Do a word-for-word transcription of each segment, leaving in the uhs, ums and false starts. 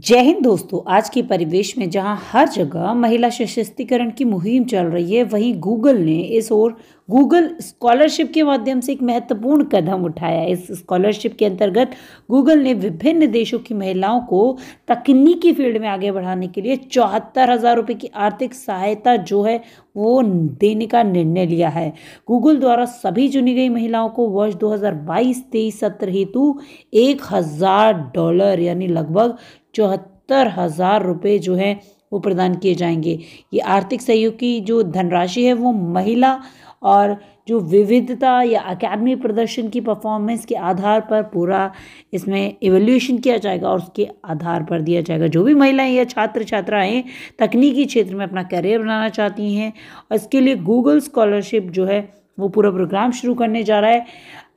जय हिंद दोस्तों। आज के परिवेश में जहां हर जगह महिला सशक्तिकरण की मुहिम चल रही है, वहीं गूगल ने इस ओर गूगल स्कॉलरशिप के माध्यम से एक महत्वपूर्ण कदम उठाया। इस स्कॉलरशिप के अंतर्गत गूगल ने विभिन्न देशों की महिलाओं को तकनीकी फील्ड में आगे बढ़ाने के लिए चौहत्तर हज़ार रुपये की आर्थिक सहायता जो है वो देने का निर्णय लिया है। गूगल द्वारा सभी चुनी गई महिलाओं को वर्ष दो हज़ार बाईस तेईस सत्र हेतु एक हज़ार डॉलर यानी लगभग चौहत्तर हज़ार रुपये जो है वो प्रदान किए जाएंगे। ये आर्थिक सहयोग की जो धनराशि है वो महिला और जो विविधता या अकेडमी प्रदर्शन की परफॉर्मेंस के आधार पर पूरा इसमें इवैल्यूएशन किया जाएगा और उसके आधार पर दिया जाएगा। जो भी महिलाएं या छात्र छात्राएं तकनीकी क्षेत्र में अपना करियर बनाना चाहती हैं और इसके लिए गूगल स्कॉलरशिप जो है वो पूरा प्रोग्राम शुरू करने जा रहा है।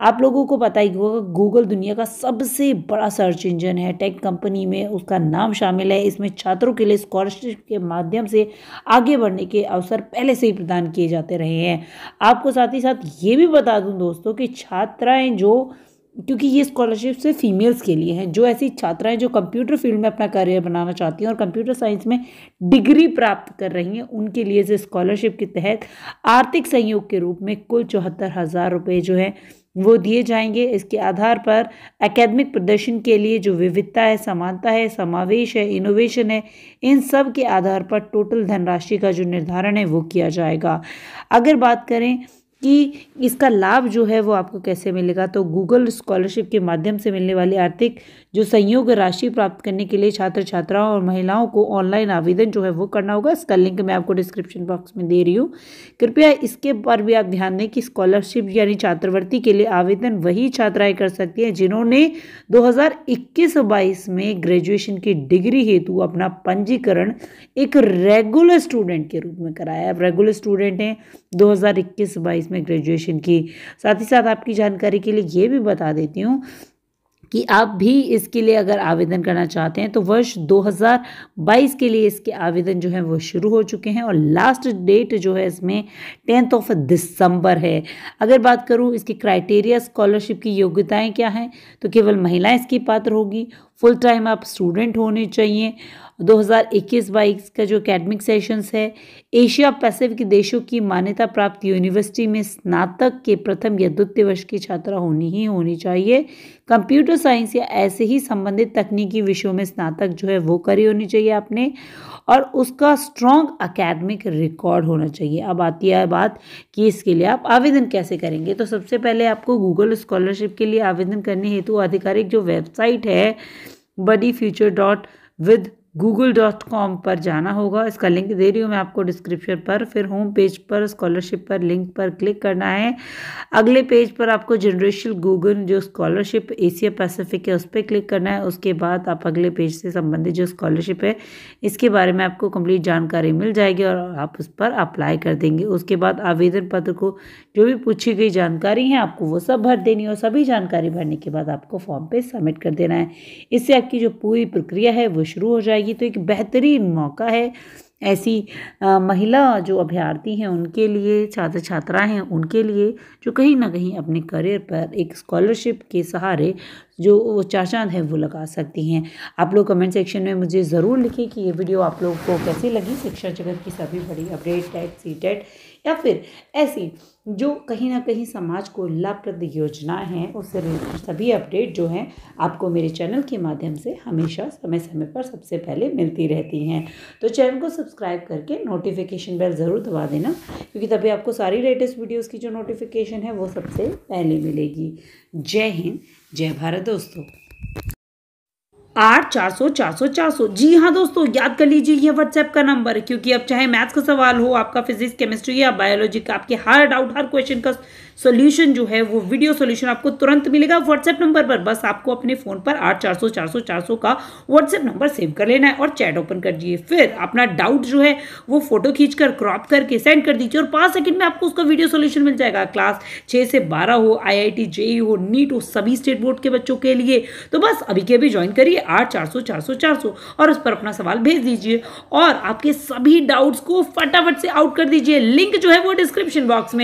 आप लोगों को पता ही होगा, गूगल दुनिया का सबसे बड़ा सर्च इंजन है, टेक कंपनी में उसका नाम शामिल है। इसमें छात्रों के लिए स्कॉलरशिप के माध्यम से आगे बढ़ने के अवसर पहले से ही प्रदान किए जाते रहे हैं। आपको साथ ही साथ ये भी बता दूं दोस्तों कि छात्राएं जो, क्योंकि ये स्कॉलरशिप सिर्फ फीमेल्स के लिए हैं, जो ऐसी छात्राएं जो कंप्यूटर फील्ड में अपना करियर बनाना चाहती हैं और कंप्यूटर साइंस में डिग्री प्राप्त कर रही हैं, उनके लिए इस स्कॉलरशिप के तहत आर्थिक सहयोग के रूप में कुल चौहत्तर हज़ार रुपये जो है वो दिए जाएंगे। इसके आधार पर एकेडमिक प्रदर्शन के लिए जो विविधता है, समानता है, समावेश है, इनोवेशन है, इन सब के आधार पर टोटल धनराशि का जो निर्धारण है वो किया जाएगा। अगर बात करें कि इसका लाभ जो है वो आपको कैसे मिलेगा, तो गूगल स्कॉलरशिप के माध्यम से मिलने वाली आर्थिक जो सहयोग राशि प्राप्त करने के लिए छात्र छात्राओं और महिलाओं को ऑनलाइन आवेदन जो है वो करना होगा। इसका लिंक मैं आपको डिस्क्रिप्शन बॉक्स में दे रही हूँ, कृपया इसके पर भी आप ध्यान दें कि स्कॉलरशिप यानी छात्रवृत्ति के लिए आवेदन वही छात्राएँ कर सकती हैं जिन्होंने दो हज़ार इक्कीस बाईस में ग्रेजुएशन की डिग्री हेतु अपना पंजीकरण एक रेगुलर स्टूडेंट के रूप में कराया। अब रेगुलर स्टूडेंट हैं दो हज़ार इक्कीस बाईस में ग्रेजुएशन की। साथ ही साथ आपकी जानकारी के लिए ये भी बता देती हूँ कि आप भी इसके लिए अगर आवेदन करना चाहते हैं तो वर्ष दो हज़ार बाईस के लिए इसके आवेदन जो है वो शुरू हो चुके हैं और लास्ट डेट जो है इसमें टेंथ ऑफ दिसंबर है। अगर बात करूं इसके क्राइटेरिया, स्कॉलरशिप की योग्यताएं क्या हैं, तो केवल महिलाएं इसकी पात्र होगी, फुल टाइम आप स्टूडेंट होने चाहिए, दो हज़ार इक्कीस बाईस का जो एकेडमिक सेशंस है, एशिया पैसिफिक देशों की मान्यता प्राप्त यूनिवर्सिटी में स्नातक के प्रथम या द्वितीय वर्ष की छात्रा होनी ही होनी चाहिए, कंप्यूटर साइंस या ऐसे ही संबंधित तकनीकी विषयों में स्नातक जो है वो करी होनी चाहिए आपने, और उसका स्ट्रॉन्ग एकेडमिक रिकॉर्ड होना चाहिए। अब आती है बात कि इसके लिए आप आवेदन कैसे करेंगे, तो सबसे पहले आपको गूगल स्कॉलरशिप के लिए आवेदन करने हेतु आधिकारिक जो वेबसाइट है buddy future dot with Google dot com पर जाना होगा। इसका लिंक दे रही हूँ मैं आपको डिस्क्रिप्शन पर। फिर होम पेज पर स्कॉलरशिप पर लिंक पर क्लिक करना है। अगले पेज पर आपको जनरेशन गूगल जो स्कॉलरशिप एशिया पैसिफिक है उस पर क्लिक करना है। उसके बाद आप अगले पेज से संबंधित जो स्कॉलरशिप है इसके बारे में आपको कंप्लीट जानकारी मिल जाएगी और आप उस पर अप्लाई कर देंगे। उसके बाद आवेदन पत्र को जो भी पूछी गई जानकारी है आपको वो सब भर देनी है और सभी जानकारी भरने के बाद आपको फॉर्म पर सबमिट कर देना है। इससे आपकी जो पूरी प्रक्रिया है वो शुरू हो जाएगी। तो एक बेहतरीन मौका है ऐसी आ, महिला जो अभ्यर्थी हैं उनके लिए, छात्र छात्राएं हैं उनके लिए, जो कहीं ना कहीं अपने करियर पर एक स्कॉलरशिप के सहारे जो चाचांद है वो लगा सकती हैं। आप लोग कमेंट सेक्शन में मुझे ज़रूर लिखें कि ये वीडियो आप लोगों को कैसी लगी। शिक्षा जगत की सभी बड़ी अपडेट, टेट, सी टेट या फिर ऐसी जो कहीं ना कहीं समाज को लाभप्रद योजनाएं हैं उससे रिलेटेड सभी अपडेट जो हैं आपको मेरे चैनल के माध्यम से हमेशा समय समय पर सबसे पहले मिलती रहती हैं। तो चैनल को सब्सक्राइब करके नोटिफिकेशन बेल ज़रूर दबा देना, क्योंकि तभी आपको सारी लेटेस्ट वीडियोज़ की जो नोटिफिकेशन है वो सबसे पहले मिलेगी। जय हिंद, जय भारत दोस्तों। आठ चार सौ चार सौ चार सौ जी हाँ दोस्तों, याद कर लीजिए ये व्हाट्सएप का नंबर, क्योंकि अब चाहे मैथ्स का सवाल हो, आपका फिजिक्स, केमिस्ट्री या बायोलॉजी का, आपके हर डाउट, हर क्वेश्चन का सॉल्यूशन जो है वो वीडियो सॉल्यूशन आपको तुरंत मिलेगा व्हाट्सएप नंबर पर। बस आपको अपने फ़ोन पर आठ चार सौ चार सौ चार सौ का व्हाट्सएप नंबर सेव कर लेना है और चैट ओपन कर दीजिए। फिर अपना डाउट जो है वो फोटो खींचकर क्रॉप करके सेंड कर दीजिए और पाँच सेकंड में आपको उसका वीडियो सॉल्यूशन मिल जाएगा। क्लास छः से बारह हो, आई आई टी, जेई हो, नीट हो, सभी स्टेट बोर्ड के बच्चों के लिए। तो बस अभी के अभी ज्वाइन करिए आठ चार सौ चार सौ चार सौ और उस पर अपना सवाल भेज दीजिए और आपके सभी डाउट्स को फटाफट से आउट कर दीजिए। लिंक जो है वो डिस्क्रिप्शन बॉक्स में।